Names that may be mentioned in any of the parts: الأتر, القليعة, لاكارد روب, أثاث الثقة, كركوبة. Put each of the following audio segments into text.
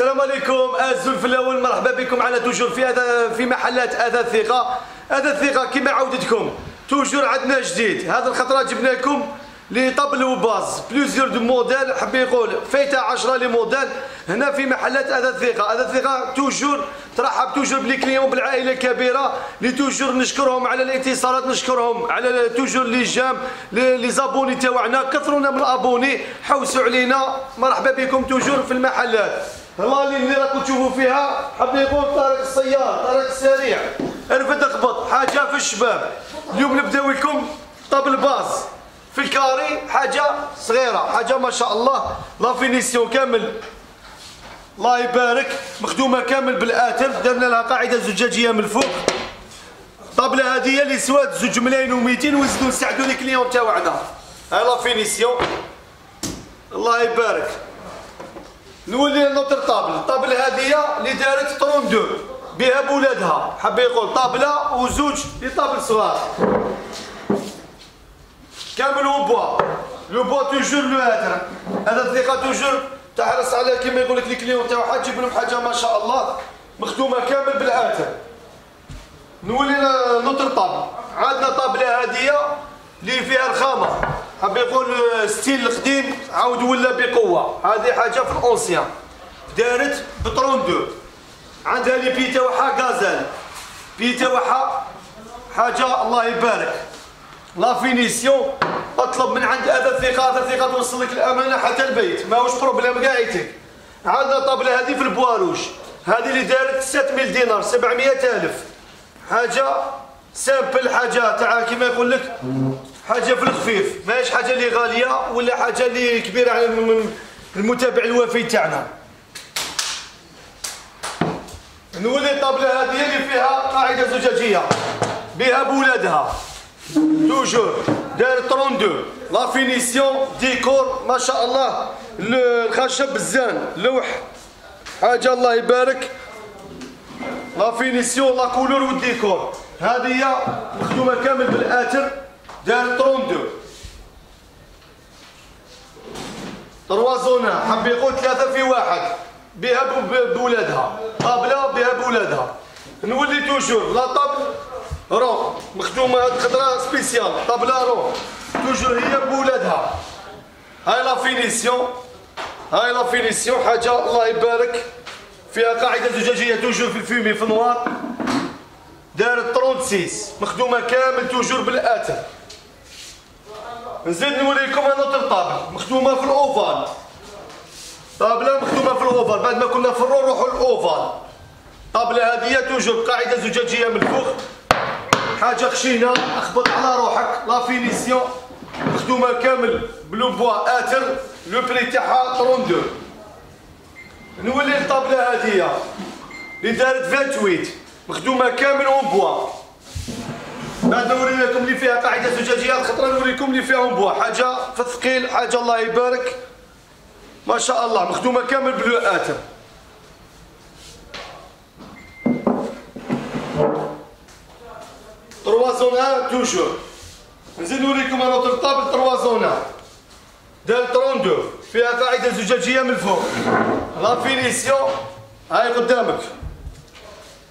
السلام عليكم الزلف الاول، مرحبا بكم على توجور في محلات اثاث الثقة. اثاث الثقة كما عودتكم توجور عندنا جديد. هذا الخطرة جبنا لكم لي طابل وباز بليزيور دو موديل، حبي يقول فايته 10 لي موديل هنا في محلات اثاث الثقة. اثاث الثقة توجور ترحب توجور بلي كليون، بالعائله الكبيره لي توجور نشكرهم على الاتصالات، نشكرهم على توجور لي جام لي زابوني تاعنا، كثرونا من الابوني، حوسوا علينا. مرحبا بكم توجور في المحلات. هلا اللي راكم تشوفوا فيها حبي يقول طريق السيارة، طريق السريع، ارفد اخبط، حاجه في الشباب. اليوم نبداو لكم طابل باز في الكاري، حاجه صغيره، حاجه ما شاء الله لافينيسيون كامل الله يبارك، مخدومه كامل بالاترف، درنا لها قاعده زجاجيه من الفوق. الطابله هذه اللي سوات 2,200,000 وزدوا نساعدوا لي كليون تاعنا. ها لافينيسيون الله يبارك. نولي نوتر طابل، الطابله هذه اللي دارت 32 بها بولادها، حبي يقول طابله وزوج لطابل صغار كامل وبوا لو بوا توجور لو هاتر. هذا الثقة توجور تحرص على كيما يقول لك لي كليون تاعها، تجيب لهم حاجه ما شاء الله مخدومه كامل بالهاتر. نولي نوتر طابل، عندنا طابله هاديه اللي فيها رخامه، حبي يقول ستيل القديم عاود ولا بقوه، هذه حاجه في الاونسيان دارت ب 32. عندها لي بي تاعها غازال، بي تاعها حاجه الله يبارك لا فينيسيون. اطلب من عند اثاث الثقة، اثاث الثقة توصل لك الامانه حتى البيت، ماهوش بروبليم كاع يتك. عندنا طابله هذه في البواروج، هذه اللي دارت 6,000 دينار، 700,000، حاجه سامبل، حاجه تاع كيما يقول لك حاجه في الخفيف، ماهيش حاجه اللي غاليه ولا حاجه اللي كبيره على المتابع الوفي تاعنا. نولي الطابله هذه اللي فيها قاعده زجاجيه بها بولادها، توجور داير 32 لا فينيسيون ديكور ما شاء الله، الخشب الزان لوح حاجه الله يبارك لا فينيسيون لا كولور والديكور. هذه هي مخدومه كامل بالاتر داير 32 طروازونا، حبي يقول 3 في 1 بها بولادها، طابله بها بولادها. نولي توجور لا طابل رو مخدومه، هاد الخضره سبيسيال طابله رو توجور هي بولادها. هاي لا فينيسيون، هاي لا فينيسيون حاجه الله يبارك فيها قاعده زجاجيه توجور في الفيمي في النوار دارت 36 مخدومه كامل توجور بالاتر. نزيد نوريكم انوتر طابل مخدومه في الاوفال، طابله مخدومه في الاوفال، بعد ما كنا في الرو نروحوا الاوفال. طابله هذه توجور قاعده زجاجيه من الفوق، حاجه خشينه اخبط على روحك لا فينيسيون مخدومه كامل بلو بوا اتر، لو بري تاعها 32. نولي الطابله هذه اللي دارت 28 مخدومه كامل اون بوا، بعد نوريكم اللي فيها قاعده زجاجيه الخطره، نوريكم اللي فيها اون بوا، حاجه في الثقيل حاجه الله يبارك ما شاء الله مخدومه كامل بلو اتر. تروازونا توجور، نزيد نوريكم انا طابل تروازونا دار 32 فيها قاعده زجاجيه من الفوق لا فينيسيون، هاي قدامك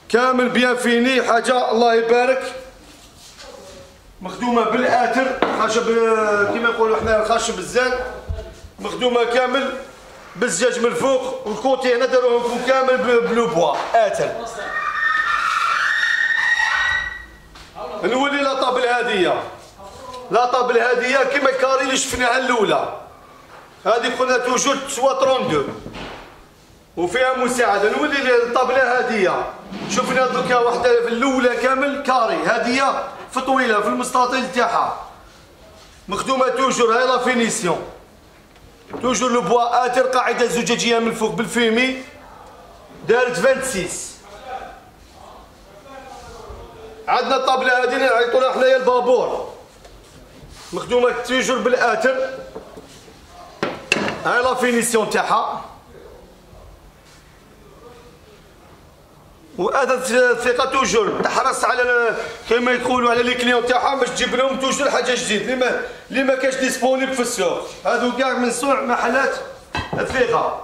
كامل بيان فيني حاجه الله يبارك مخدومه بالاتر، خشب كيما يقولوا احنا الخشب الزان مخدومه كامل بالزجاج من الفوق، والكوتي هنا داروهم لكم كامل بلو بوا اتر. نولي لطابل هادية، لطابل هادية كيما الكاري اللي شفناها الاولى، هذه قلنا توجور تسوى 32 وفيها مساعدة. نولي للطابلة هادية، شفنا دوكا وحدة في الاولى كامل كاري، هادية في طويلة في المستطيل تاعها مخدومة توجور هاي لافينيسيون توجور لو بوا اتر، قاعدة زجاجية من الفوق بالفيمي دارت 26. عندنا الطابله هذه نعيطوا لها حنايا البابور مخدومه توجور بالاتر، هاي لا فينيسيون تاعها. واثاث الثقه توجور تحرص على كما يقولوا على لي كليون تاعها باش تجيب لهم توجور حاجه جديده اللي ما كاش ديسبونيبل في السوق، هذو كاع من سوع محلات الثقه.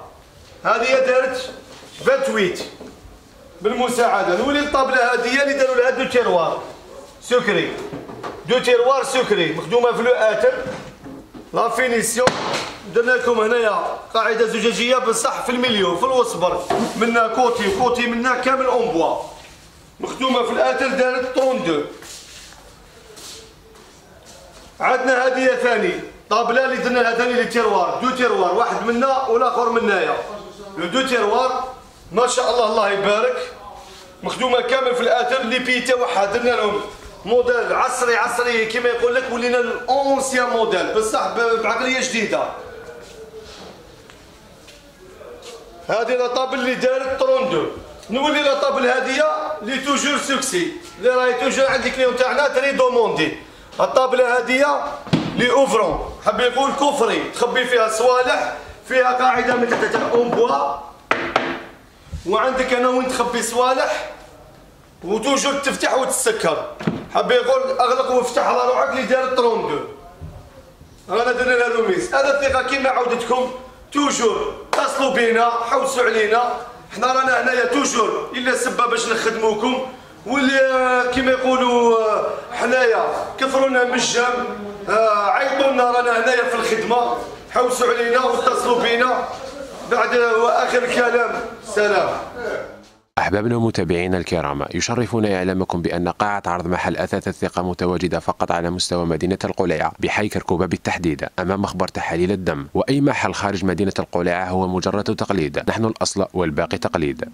هذه دارت 28 بالمساعده. نولي للطابله هذه اللي داروا لها دو تيروار سكري، دو تيروار سكري مخدومه في لو اتر لا فينيسيون. درنا لكم هنايا قاعده زجاجيه بصح في المليون في الوصبر، منا كوتي وكوتي منا كامل اون بوا مخدومه في الاتر دارت طون دو. عندنا هذه ثاني طابله اللي درنا لها ثاني لي تيروار، دو تيروار واحد منا والاخر منايا. لو دو تيروار ما شاء الله الله يبارك مخدومه كامل في الاتر لي بي تاعها. درنا لهم موديل عصري عصري كما يقول لك، ولينا الأونسيان موديل بصح بعقليه جديده. هذه لا طابل اللي دارت 32. نولي لا طابل هذه لي توجور سوكسي اللي راهي توجور عند الكليون تاعنا تري دوموندي. الطابله هذه لي اوفرون حاب يقول كفري، تخبي فيها صوالح، فيها قاعده من تحت تاع اونبوا، وعندك انا وين تخبي صوالح وتوجور تفتح وتسكر. حاب يقول اغلق وافتح على روحك اللي دار 32. رانا درنا لها لوميس. هذا الثقه كيما عودتكم توجور اتصلوا بينا، حوسوا علينا، حنا رانا هنايا توجور الا سبه باش نخدموكم. واللي كيما يقولوا حنايا كفرونا من الجام، عيطونا، رانا هنايا في الخدمه، حوسوا علينا واتصلوا بينا. بعد واخر كلام سلام. أحبابنا ومتابعينا الكرام، يشرفنا إعلامكم بأن قاعة عرض محل أثاث الثقة متواجدة فقط على مستوى مدينة القليعة بحي كركوبة بالتحديد أمام مخبر تحاليل الدم، وأي محل خارج مدينة القليعة هو مجرد تقليد، نحن الأصل والباقي تقليد.